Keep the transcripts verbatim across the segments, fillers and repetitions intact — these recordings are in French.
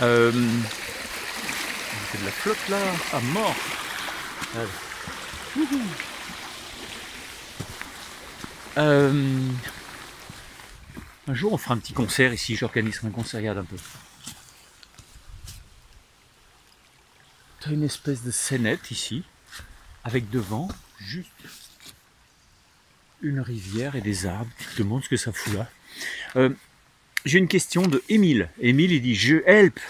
Euh... C'est de la flotte là, à mort. Allez. Euh... Un jour on fera un petit concert ici, j'organiserai un concert, regarde un peu. T'as une espèce de scénette ici, avec devant juste une rivière et des arbres. Tu te demandes ce que ça fout là. Euh, J'ai une question de Émile. Émile, il dit « Je help,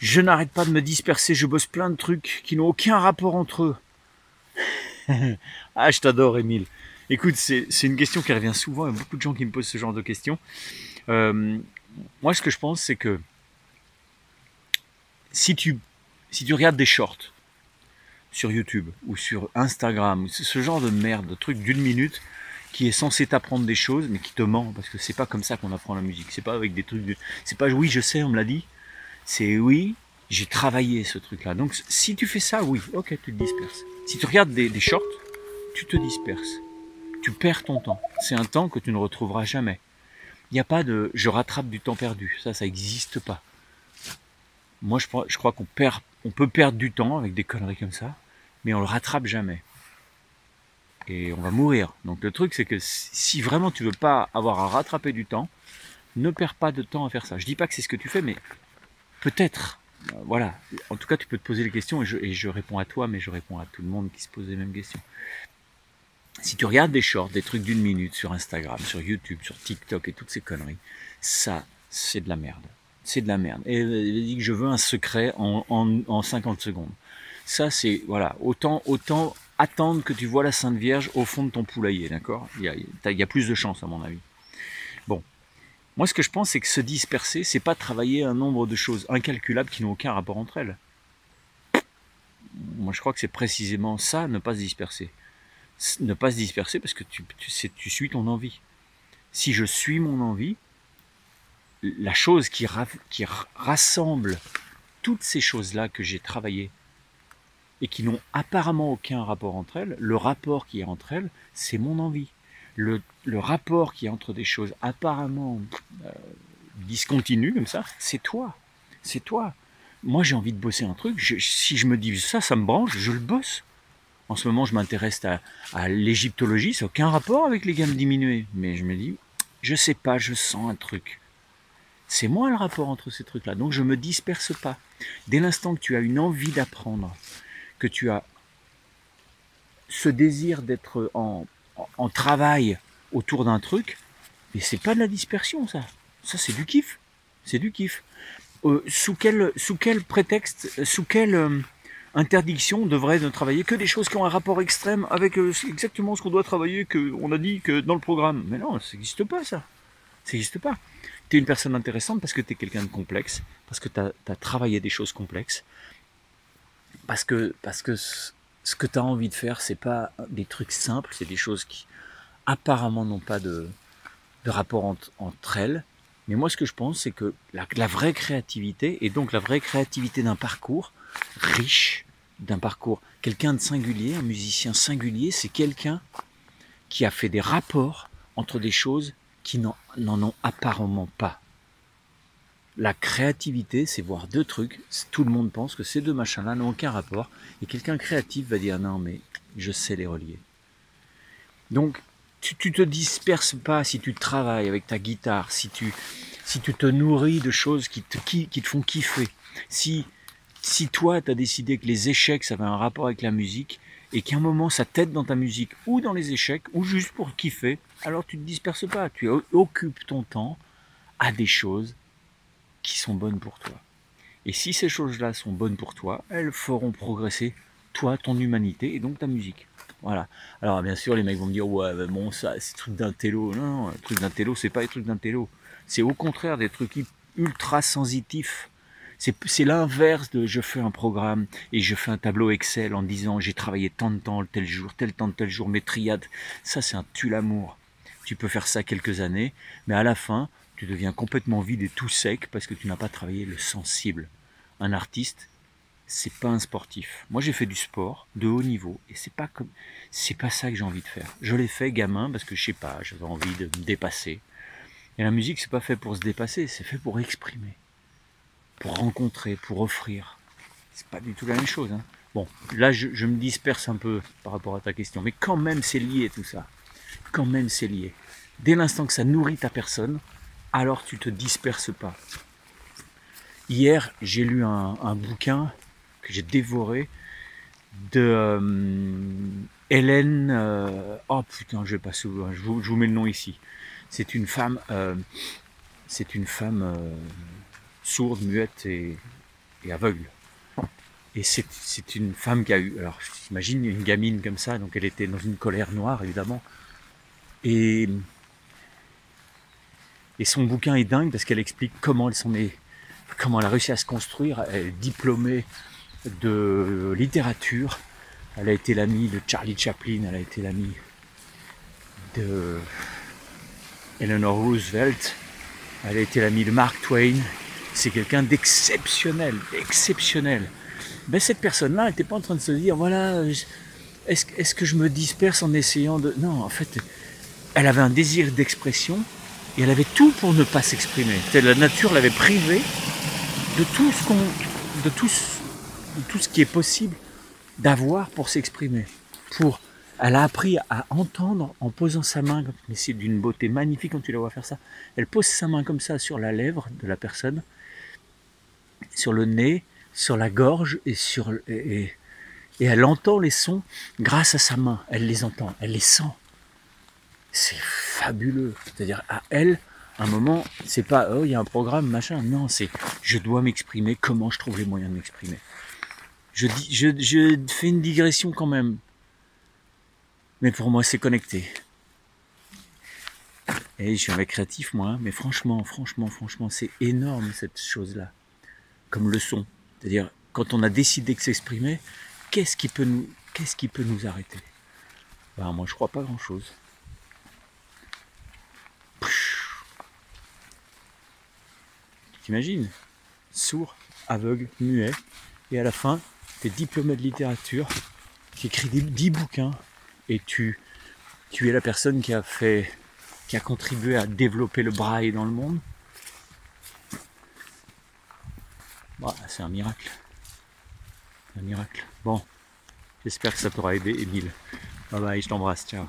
je n'arrête pas de me disperser, je bosse plein de trucs qui n'ont aucun rapport entre eux. » Ah, je t'adore Émile. Écoute, c'est une question qui revient souvent, il y a beaucoup de gens qui me posent ce genre de questions. Euh, moi, ce que je pense, c'est que si tu, si tu regardes des shorts sur YouTube ou sur Instagram, ou ce genre de merde, de truc d'une minute, qui est censé t'apprendre des choses, mais qui te ment, parce que c'est pas comme ça qu'on apprend la musique, c'est pas avec des trucs, de... c'est pas oui je sais, on me l'a dit, c'est oui, j'ai travaillé ce truc-là, donc si tu fais ça, oui, ok, tu te disperses. Si tu regardes des, des shorts, tu te disperses, tu perds ton temps, c'est un temps que tu ne retrouveras jamais. Il n'y a pas de je rattrape du temps perdu, ça, ça n'existe pas. Moi je, je crois qu'on perd, on peut perdre du temps avec des conneries comme ça, mais on le rattrape jamais. Et on va mourir. Donc le truc, c'est que si vraiment tu veux pas avoir à rattraper du temps, ne perds pas de temps à faire ça. Je dis pas que c'est ce que tu fais, mais peut-être. Voilà. En tout cas, tu peux te poser les questions, et je, et je réponds à toi, mais je réponds à tout le monde qui se pose les mêmes questions. Si tu regardes des shorts, des trucs d'une minute sur Instagram, sur YouTube, sur TikTok et toutes ces conneries, ça, c'est de la merde. C'est de la merde. Et il dit que je veux un secret en, en, en cinquante secondes. Ça, c'est, voilà, autant, autant... attendre que tu vois la Sainte Vierge au fond de ton poulailler, d'accord? Il y, y a plus de chance, à mon avis. Bon, moi ce que je pense, c'est que se disperser, c'est pas travailler un nombre de choses incalculables qui n'ont aucun rapport entre elles. Moi je crois que c'est précisément ça, ne pas se disperser. Ne pas se disperser parce que tu, tu, sais, tu suis ton envie. Si je suis mon envie, la chose qui, ra qui rassemble toutes ces choses-là que j'ai travaillées, et qui n'ont apparemment aucun rapport entre elles, le rapport qui est entre elles, c'est mon envie. Le, le rapport qui est entre des choses apparemment euh, discontinues, comme ça, c'est toi. C'est toi. Moi, j'ai envie de bosser un truc. Je, si je me dis ça, ça me branche, je le bosse. En ce moment, je m'intéresse à, à l'égyptologie. Ça n'a aucun rapport avec les gammes diminuées. Mais je me dis, je sais pas, je sens un truc. C'est moi le rapport entre ces trucs-là. Donc, je ne me disperse pas. Dès l'instant que tu as une envie d'apprendre, que tu as ce désir d'être en, en, en travail autour d'un truc, mais c'est pas de la dispersion, ça. Ça, c'est du kiff. C'est du kiff. Euh, sous, quel, sous quel prétexte, sous quelle euh, interdiction devrait ne travailler que des choses qui ont un rapport extrême avec euh, exactement ce qu'on doit travailler, qu'on a dit que dans le programme. Mais non, ça n'existe pas, ça. Ça n'existe pas. Tu es une personne intéressante parce que tu es quelqu'un de complexe, parce que tu as, tu as travaillé des choses complexes, Parce que, parce que ce que tu as envie de faire, c'est pas des trucs simples, c'est des choses qui apparemment n'ont pas de, de rapport entre, entre elles. Mais moi, ce que je pense, c'est que la, la vraie créativité, et donc la vraie créativité d'un parcours riche, d'un parcours, quelqu'un de singulier, un musicien singulier, c'est quelqu'un qui a fait des rapports entre des choses qui n'en ont apparemment pas. La créativité, c'est voir deux trucs. Tout le monde pense que ces deux machins-là n'ont aucun rapport. Et quelqu'un créatif va dire « Non, mais je sais les relier. » Donc, tu, tu te disperses pas si tu travailles avec ta guitare, si tu, si tu te nourris de choses qui te, qui, qui te font kiffer. Si, si toi, tu as décidé que les échecs, ça avait un rapport avec la musique, et qu'à un moment, ça t'aide dans ta musique, ou dans les échecs, ou juste pour kiffer, alors tu ne te disperses pas. Tu occupes ton temps à des choses qui sont bonnes pour toi. Et si ces choses-là sont bonnes pour toi, elles feront progresser toi, ton humanité et donc ta musique. Voilà. Alors bien sûr, les mecs vont me dire « Ouais, ben bon, ça, c'est truc d'un télo. » Non, non, le truc d'un télo, c'est pas les trucs d'un télo. C'est au contraire des trucs ultra sensitifs. C'est l'inverse de « Je fais un programme et je fais un tableau Excel en disant « J'ai travaillé tant de temps, tel jour, tel temps, tel jour, mes triades. » Ça, c'est un tue-l'amour. Tu peux faire ça quelques années, mais à la fin, tu deviens complètement vide et tout sec parce que tu n'as pas travaillé le sensible. Un artiste, c'est pas un sportif. Moi, j'ai fait du sport de haut niveau et c'est pas comme, c'est pas ça que j'ai envie de faire. Je l'ai fait gamin parce que je sais pas, j'avais envie de me dépasser. Et la musique, c'est pas fait pour se dépasser, c'est fait pour exprimer. pour rencontrer, pour offrir. C'est pas du tout la même chose, hein. Bon, là je, je me disperse un peu par rapport à ta question, mais quand même c'est lié tout ça. Quand même c'est lié. Dès l'instant que ça nourrit ta personne, alors tu te disperses pas. Hier, j'ai lu un, un bouquin que j'ai dévoré de euh, Hélène... Euh, oh putain, je vais pas souvent, je vous, je vous mets le nom ici. C'est une femme, euh, c'est une femme euh, sourde, muette et, et aveugle. Et c'est une femme qui a eu... Alors, j'imagine une gamine comme ça, donc elle était dans une colère noire, évidemment. Et, et son bouquin est dingue parce qu'elle explique comment elle s'en est... Comment elle a réussi à se construire. Elle est diplômée de littérature. Elle a été l'amie de Charlie Chaplin. Elle a été l'amie de Eleanor Roosevelt. Elle a été l'amie de Mark Twain. C'est quelqu'un d'exceptionnel, d'exceptionnel. Ben cette personne-là n'était pas en train de se dire, voilà, est-ce est-ce que je me disperse en essayant de... Non, en fait, elle avait un désir d'expression et elle avait tout pour ne pas s'exprimer. La nature l'avait privée de tout ce qu'on, de tout, de tout ce qui est possible d'avoir pour s'exprimer. Pour, elle a appris à entendre en posant sa main, mais c'est d'une beauté magnifique quand tu la vois faire ça. Elle pose sa main comme ça sur la lèvre de la personne, sur le nez, sur la gorge et sur et, et, et elle entend les sons grâce à sa main. Elle les entend, elle les sent. C'est fabuleux. C'est-à-dire à elle, à un moment, c'est pas oh il y a un programme machin. Non, c'est je dois m'exprimer. Comment je trouve les moyens de m'exprimer. Je dis, je, je fais une digression quand même. Mais pour moi, c'est connecté. Et je suis un mec créatif moi, hein, mais franchement, franchement, franchement, c'est énorme cette chose-là, comme le son. C'est-à-dire, quand on a décidé de s'exprimer, qu'est-ce qui peut nous, qu'est-ce qui peut nous arrêter? Ben, moi, je crois pas grand-chose. T'imagines? Sourd, aveugle, muet, et à la fin, t'es diplômé de littérature, qui écrit dix bouquins, et tu, tu es la personne qui a fait, qui a contribué à développer le braille dans le monde. Bon, c'est un miracle, un miracle. Bon, j'espère que ça t'aura aidé, Émile. Bye bye, je t'embrasse, ciao.